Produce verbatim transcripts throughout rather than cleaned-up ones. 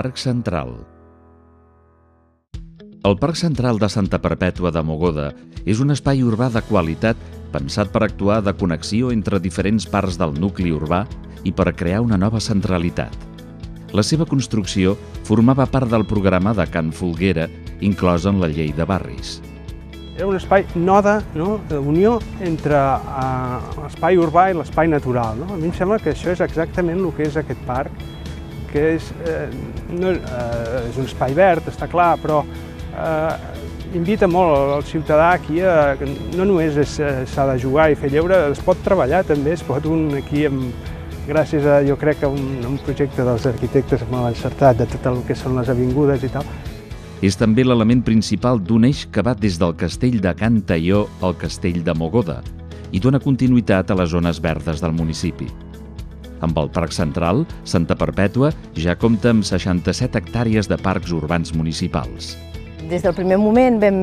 Parc Central. El Parc Central de Santa Perpètua de Mogoda és un espai urbà de qualitat pensat per actuar de connexió entre diferents parts del nucli urbà i per crear una nova centralitat. La seva construcció formava part del programa de Can Folguera, inclòs en la Llei de Barris. Era un espai noda, no?, d'unió entre eh, l'espai urbà i l'espai natural, no? A mi em sembla que això és exactament el que és aquest parc, que és, eh, no, eh, és un espai verd, està clar, però Uh, invita molt al ciutadà aquí a, no només s'ha de jugar i fer lleure, es pot treballar també, es pot un aquí, amb, gràcies a, jo crec, a un, un projecte dels arquitectes molt encertat de tot el que són les avingudes i tal. És també l'element principal d'un eix que va des del castell de Cantayó al castell de Mogoda i dona continuïtat a les zones verdes del municipi. Amb el Parc Central, Santa Perpètua ja compta amb seixanta-set hectàrees de parcs urbans municipals. Des del primer moment vam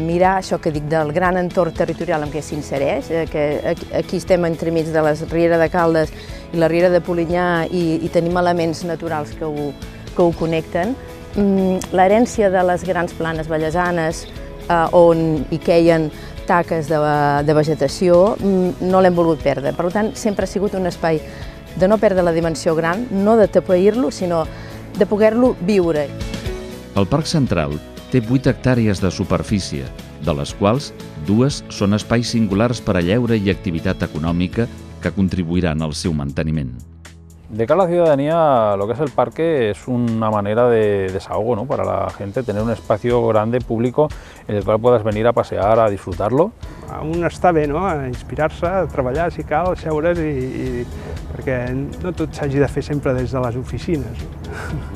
mirar això que dic del gran entorn territorial en què s'insereix, que aquí estem entremig de la Riera de Caldas i la Riera de Polinyà i, i tenim elements naturals que ho, que ho connecten. L'herència de les grans planes vallesanes, eh, on hi queien taques de, de vegetació, no l'hem volgut perdre. Per tant, sempre ha sigut un espai de no perdre la dimensió gran, no de tapeir-lo, sinó de poder-lo viure. El Parc Central té vuit hectàrees de superfície, de les quals dues són espais singulars per a lleure i activitat econòmica que contribuiran al seu manteniment. De cara a la ciudadanía, lo que es el parque es una manera de desahogo, ¿no?, para la gente, tener un espacio grande, público, en el cual puedas venir a pasear, a disfrutarlo. Un està bé, no?, a inspirar-se, a treballar, si cal, a seure's, i, i... perquè no tot s'hagi de fer sempre des de les oficinas.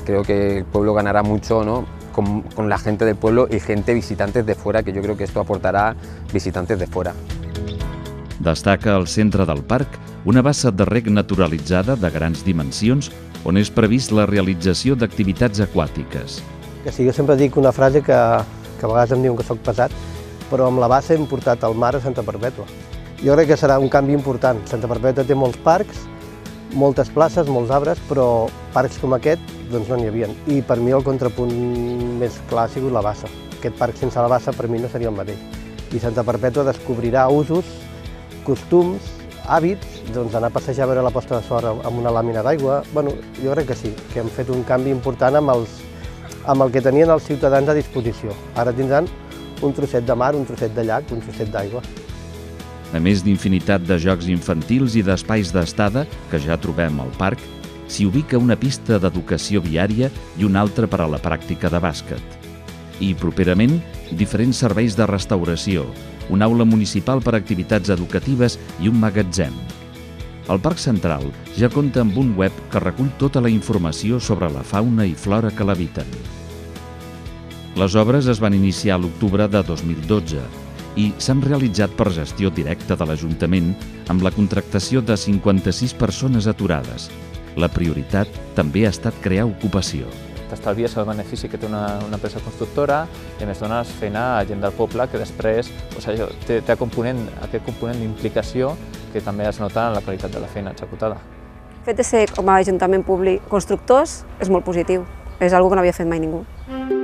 Creo que el pueblo ganará mucho, ¿no?, con, con la gente del pueblo y gente visitantes de fuera, que yo creo que esto aportará visitantes de fuera. Destaca al centre del parc una bassa de reg naturalitzada de grans dimensions on és previst la realització d'activitats aquàtiques. Que sí, jo sempre dic una frase que, que a vegades em diuen que soc pesat, però amb la bassa hem portat al mar a Santa Perpètua. Jo crec que serà un canvi important. Santa Perpètua té molts parcs, moltes places, molts arbres, però parcs com aquest doncs no n'hi havia. I per mi el contrapunt més clar ha sigut la bassa. Aquest parc sense la bassa per mi no seria el mateix. I Santa Perpètua descobrirà usos, costums, hàbits, doncs anar a passejar a veure la posta de sol amb una làmina d'aigua. Bueno, jo crec que sí, que hem fet un canvi important amb, els, amb el que tenien els ciutadans a disposició. Ara tindran un trosset de mar, un trosset de llac, un trosset d'aigua. A més d'infinitat de jocs infantils i d'espais d'estada, que ja trobem al parc, s'hi ubica una pista d'educació viària i una altra per a la pràctica de bàsquet. I properament, diferents serveis de restauració, una aula municipal per a activitats educatives i un magatzem. El Parc Central ja compta amb un web que recull tota la informació sobre la fauna i flora que l'habiten. Les obres es van iniciar a l'octubre de dos mil dotze i s'han realitzat per gestió directa de l'Ajuntament amb la contractació de cinquanta-sis persones aturades. La prioritat també ha estat crear ocupació. T'estalvies el benefici que té una, una empresa constructora i a més dones feina a gent del poble que després, o sigui, té, té component, aquest component d'implicació que també es nota en la qualitat de la feina executada. El fet de ser com a ajuntament públic constructors és molt positiu, és una cosa que no havia fet mai ningú.